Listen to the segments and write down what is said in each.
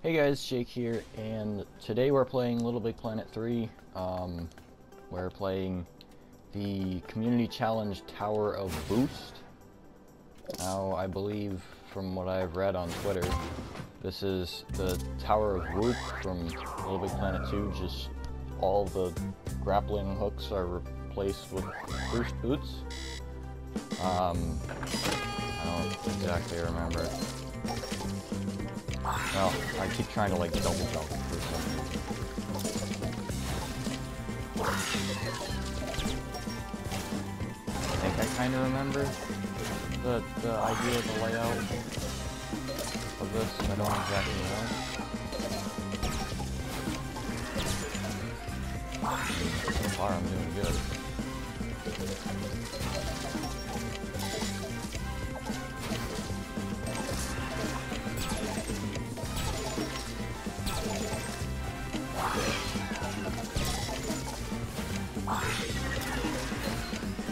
Hey guys, Jake here, and today we're playing LittleBigPlanet 3. We're playing the Community Challenge Tower of Boost. Now, I believe, from what I've read on Twitter, this is the Tower of Whoop from LittleBigPlanet 2. Just all the grappling hooks are replaced with Boost Boots. I don't exactly remember. Well, I keep trying to like double jump for something. I think I kind of remember the idea of the layout of this. I don't exactly know. So far, I'm doing good.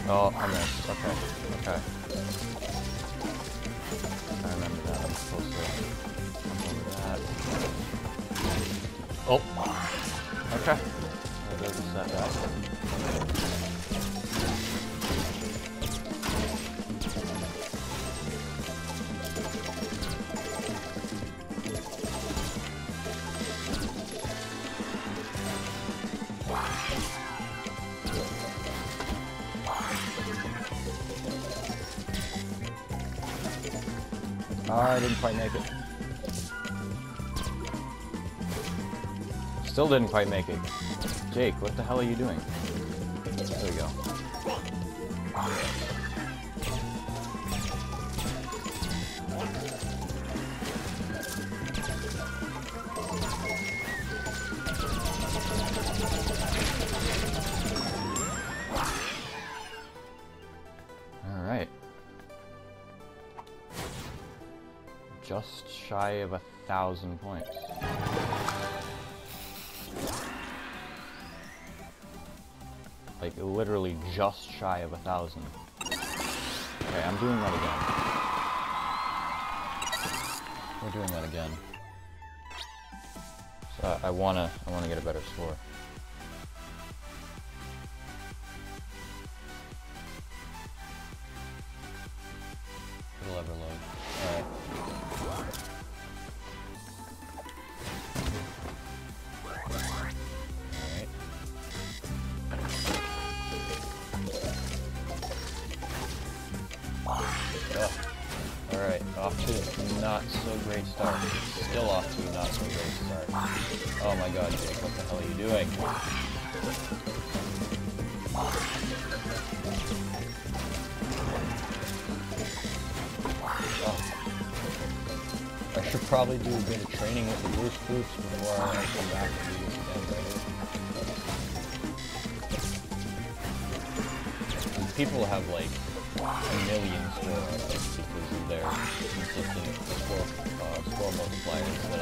Oh, I missed. Okay. I remember that. I'm supposed to remember that. Oh. Okay. That doesn't set back. I didn't quite make it. Still didn't quite make it. Jake, what the hell are you doing? There we go. Just shy of 1,000 points. Like, literally just shy of 1,000. Okay, I'm doing that again. We're doing that again. So I wanna get a better score. It'll ever load. Alright. Alright, off to a not so great start. Still off to a not so great start. Oh my god, Jake, what the hell are you doing? Oh. I should probably do a bit of training with the Boost Boots before I come back and do this again, right? People have like a million scores because of their consistent score multipliers that I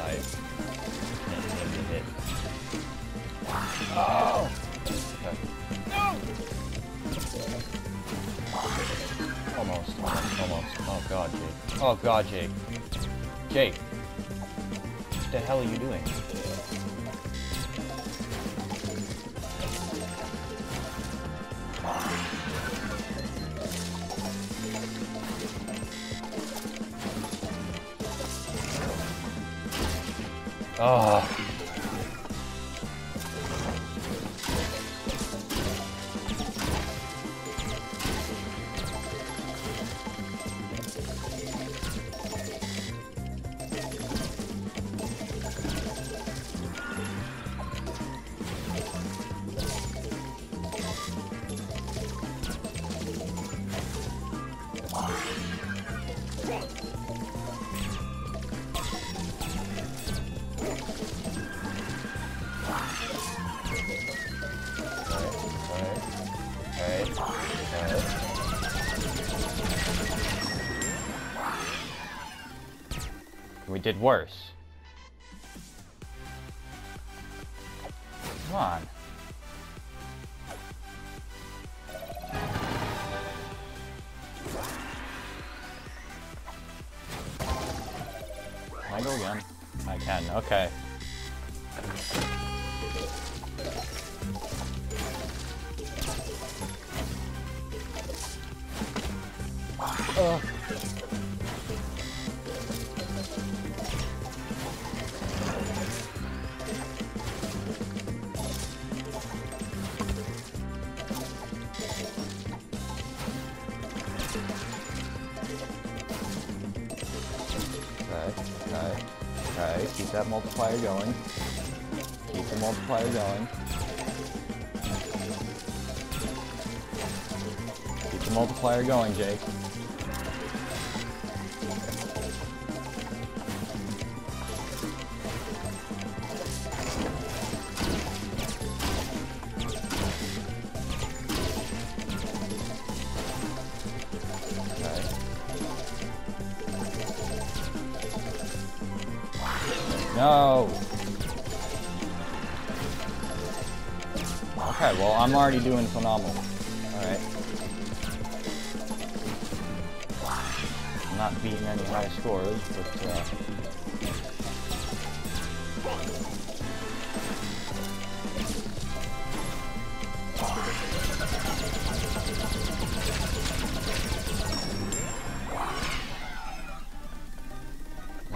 can't seem to hit. Oh! Okay. No! Almost. Oh god, Jake. Jake! What the hell are you doing? Oh. We did worse. Come on. Can I go again? I can, okay. Oh. Right, keep that multiplier going. Keep the multiplier going. Keep the multiplier going, Jake. No! Okay, well, I'm already doing phenomenal. Alright. I'm not beating any high scores, but,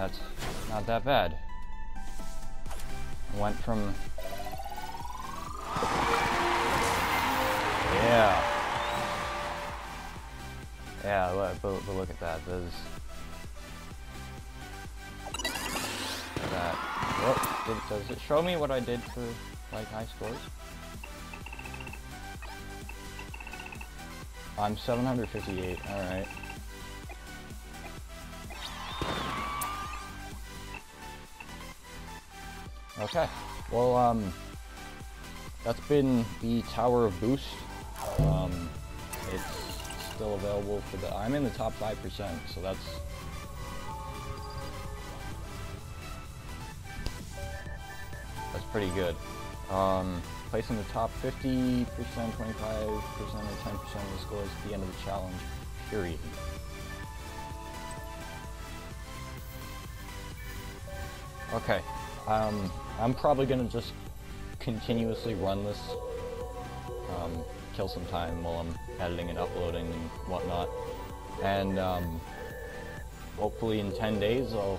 that's not that bad. Went from... Yeah. Yeah, look, but look at that. There's... That. Oh, does it show me what I did for, like, high scores? I'm 758, alright. Okay, well, that's been the Tower of Boost. It's still available for the... I'm in the top 5%, so that's... That's pretty good. Place in the top 50%, 25%, or 10% of the scores at the end of the challenge, period. Okay. I'm probably gonna just continuously run this, kill some time while I'm editing and uploading and whatnot, and hopefully in 10 days I'll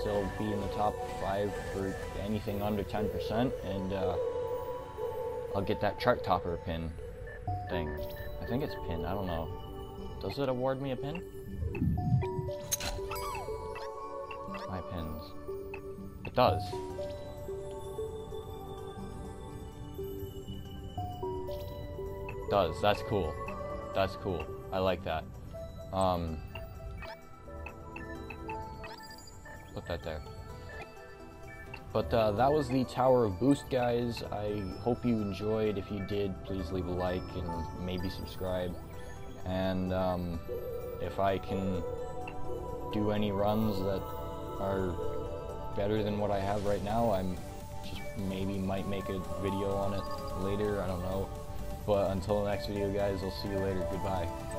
still be in the top 5 for anything under 10%, and I'll get that chart topper pin thing. I think it's pin, I don't know. Does it award me a pin? My pins. It does. It does. That's cool. That's cool. I like that. Put that there. But that was the Tower of Boost, guys. I hope you enjoyed. If you did, please leave a like and maybe subscribe. And if I can do any runs that are better than what I have right now, I'm just maybe might make a video on it later, I don't know. But until the next video, guys, I'll see you later. Goodbye.